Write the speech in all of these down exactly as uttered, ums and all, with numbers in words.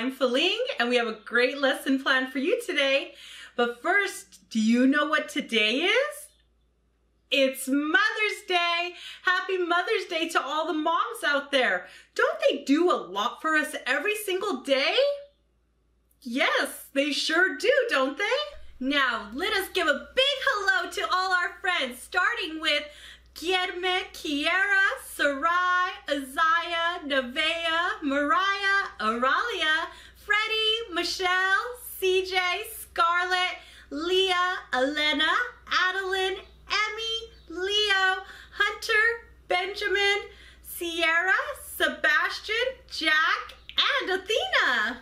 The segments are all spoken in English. I'm Feling, and we have a great lesson planned for you today. But first, do you know what today is? It's Mother's Day. Happy Mother's Day to all the moms out there. Don't they do a lot for us every single day? Yes, they sure do, don't they? Now, let us give a big hello to all our friends, starting with Kierma, Kiera, Sarai, Isaiah, Nevaeh, Mariah, Auralia, Freddie, Michelle, C J, Scarlett, Leo, Elena, Adeline, Emmy, Leo, Hunter, Benjamin, Sierra, Sebastian, Jack, and Athena.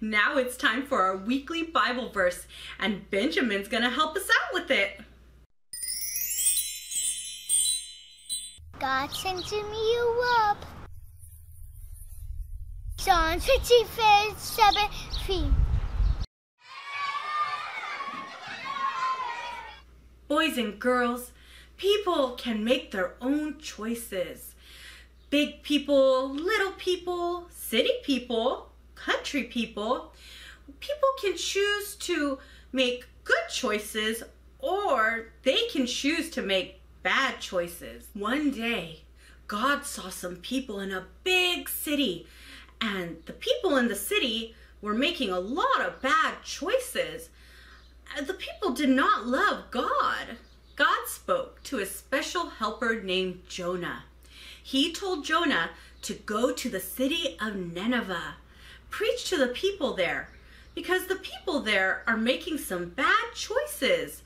Now it's time for our weekly Bible verse, and Benjamin's going to help us out with it. God sends you up. Psalm sixty-five, seventeen. Boys and girls, people can make their own choices. Big people, little people, city people, country people. People can choose to make good choices, or they can choose to make bad choices. One day, God saw some people in a big city, and the people in the city were making a lot of bad choices. The people did not love God. God spoke to a special helper named Jonah. He told Jonah to go to the city of Nineveh, preach to the people there, because the people there are making some bad choices.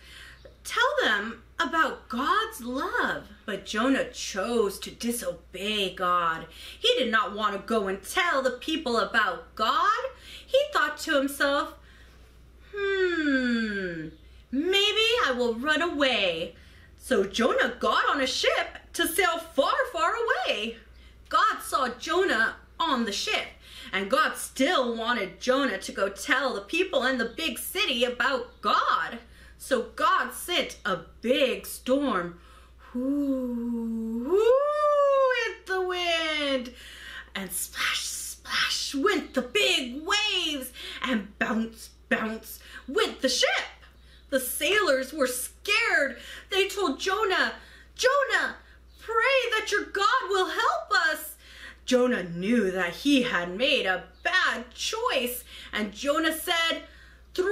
Tell them about God's love. But Jonah chose to disobey God. He did not want to go and tell the people about God. He thought to himself, Hmm, maybe I will run away. So Jonah got on a ship to sail far, far away. God saw Jonah on the ship, and God still wanted Jonah to go tell the people in the big city about God. So God sent a big storm. Ooh, ooh, hit the wind, and splash, splash went the big waves, and bounce, bounce went the ship. The sailors were scared. They told Jonah, Jonah, pray that your God will help us. Jonah knew that he had made a bad choice, and Jonah said, throw me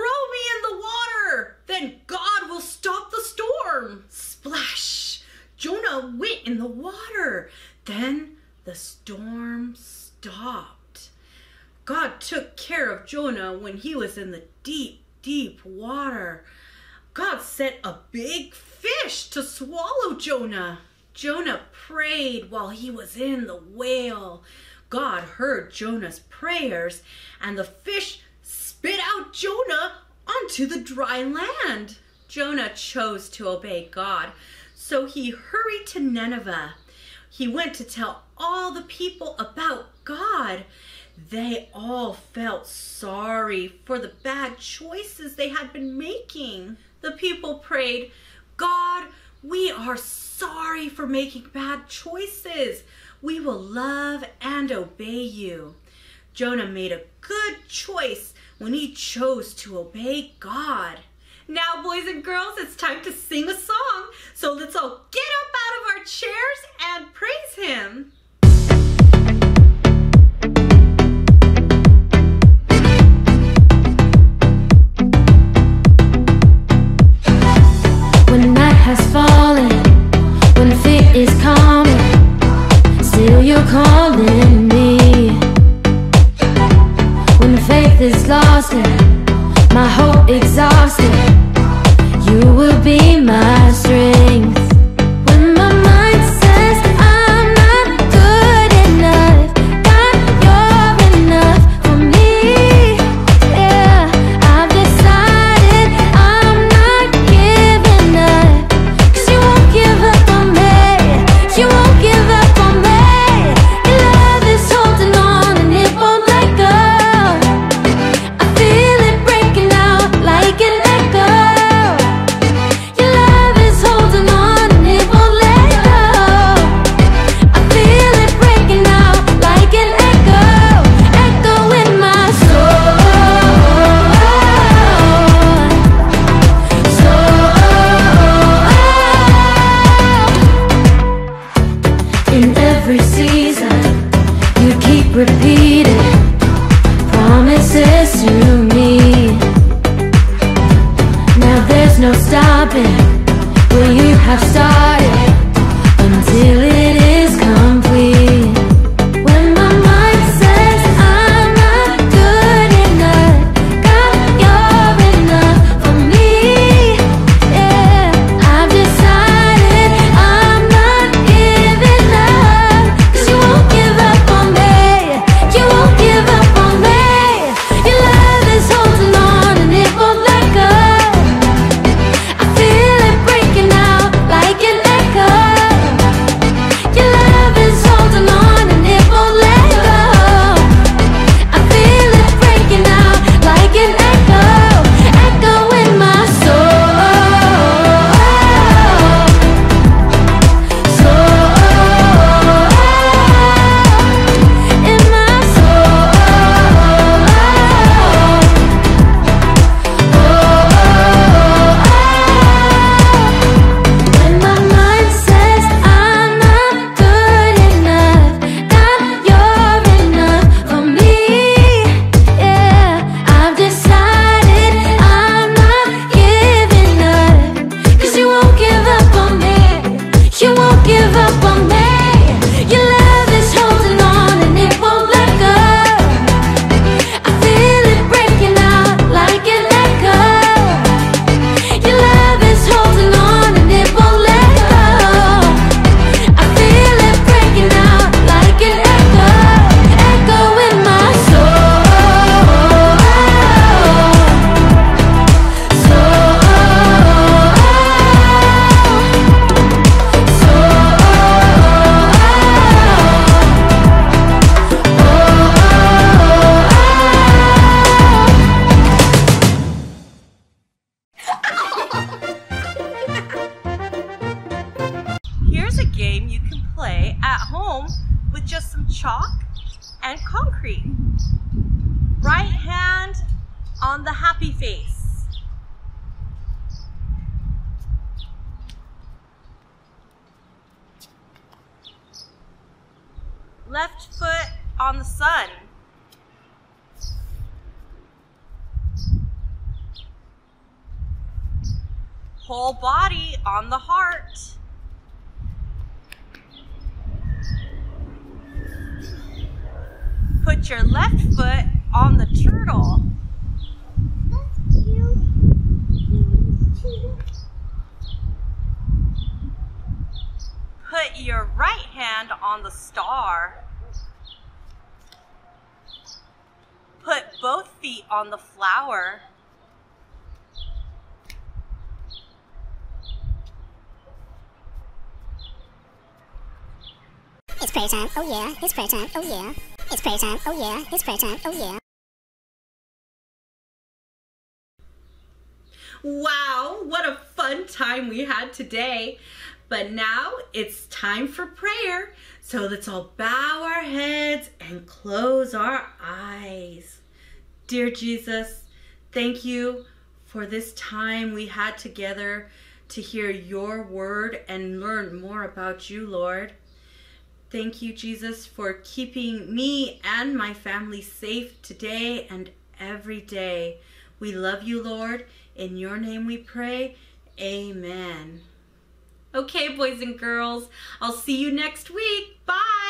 in the water, then God will stop the storm. Splash! Jonah went in the water. Then the storm stopped. God took care of Jonah when he was in the deep, deep water. God sent a big fish to swallow Jonah. Jonah prayed while he was in the whale. God heard Jonah's prayers, and the fish spit out Jonah onto the dry land. Jonah chose to obey God, so he hurried to Nineveh. He went to tell all the people about God. They all felt sorry for the bad choices they had been making. The people prayed, God, we are sorry for making bad choices. We will love and obey you. Jonah made a good choice when he chose to obey God. Now, boys and girls, it's time to sing a song. So let's all get up out of our chairs and praise him. Has fallen, when fear is coming, still you're calling me. When faith is lost and my hope exhausted, you will be my strength. repeated promises to me. Now there's no stopping what you have started until it is complete. When my mind says I'm not good enough, God, you're enough for me. Yeah, I've decided I'm not giving up, 'cause you won't give up on me. You won't give up on me. Your love is holding on and it won't let go. I feel it breaking out like an echo. Your love is holding on and it won't let go. I feel it breaking out like an echo, echo in my soul. Soul in my soul. Oh. When my mind says I'm not good enough, God, you're enough for me. Yeah, I've decided I'm not giving up, 'cause you won't give up on me. You won't give up on me. Your love is holding on and it won't let go. I feel it breaking out like an echo. Your love is holding on and it won't let go. I feel it breaking out like an echo, echo in my soul. Here's a game you can play at home with just some chalk and concrete. Right hand on the happy face. Left foot on the sun. Whole body on the heart. Put your left foot on the turtle. Put your right hand on the star. Put both feet on the flower. It's prayer time, oh yeah, it's prayer time, oh yeah. It's prayer time, oh yeah, it's prayer time, oh yeah. Wow, what a fun time we had today. But now it's time for prayer. So let's all bow our heads and close our eyes. Dear Jesus, thank you for this time we had together to hear your word and learn more about you, Lord. Thank you, Jesus, for keeping me and my family safe today and every day. We love you, Lord. In your name we pray. Amen. Okay, boys and girls, I'll see you next week. Bye.